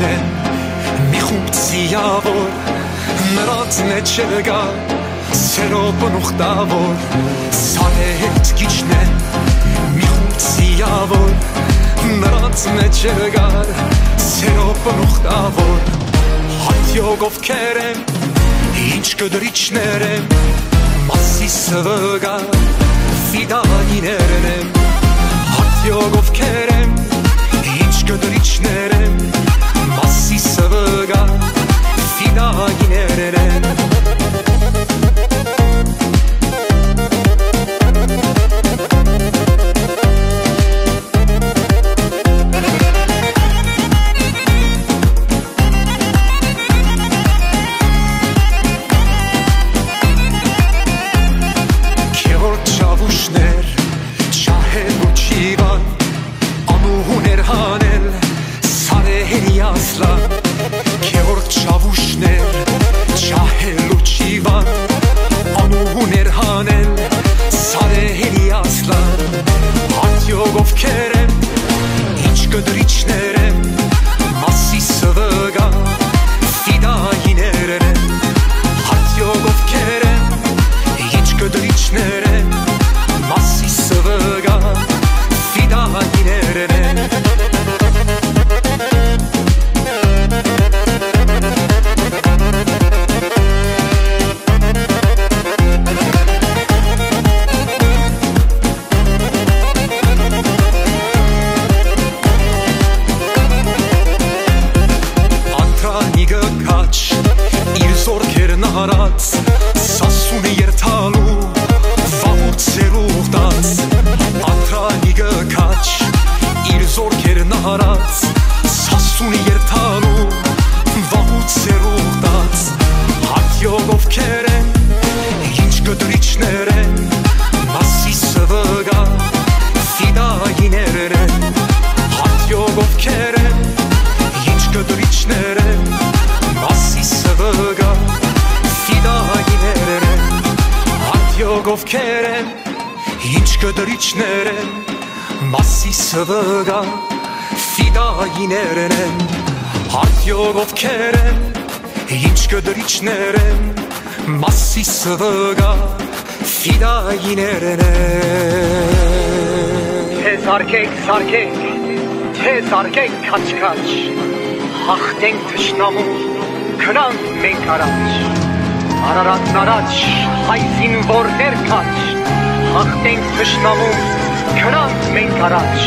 منه میخوب زیا ور مرات نچلگا سرو بنخدا ور سالهت گیچنه میخوب زیا ور مرات نچلگا سرو بنخدا ور هاتیو گفت کرم هیچ کدر هیچ نرم ماسی سوگا فیدایی نرم هاتیو گفت کرم هیچ کدر هیچ نرم Massi savga fida ginerem. Kör çavuşner, şahe bu çivan, anuhun erhanel. Heriasla Georg Çavuşner Çahelu Çivan Anuhun Erhanel Sare Heriasla Hatyogov Kerem İç gödür iç nerem Masi Sıvıga Fida yinerem Hatyogov Kerem İç gödür iç nerem Masi Sıvıga Fida yinerem Sassuni yertalu Vavut seruhdas Atrani gökaç İr zor kerin arat Sassuni yertalu Vavut seruhdas Hatyogov kerem Hiç gödür hiç nerem Masi sıvıga Fida ginerem Hatyogov kerem Hiç gödür hiç nerem Masi sıvıga Hatyogov kerem, hiç göder hiç nerem, masi sıvıga, fida yinerem. Hatyogov kerem, hiç göder hiç nerem, masi sıvıga, fida yinerem. Tez erkek, kaç, hak denk tışnamur, kıran menkaraç. Ararat naraç, hayzin vor der kaç. Hak denk tışnamur, kıran menkaraç.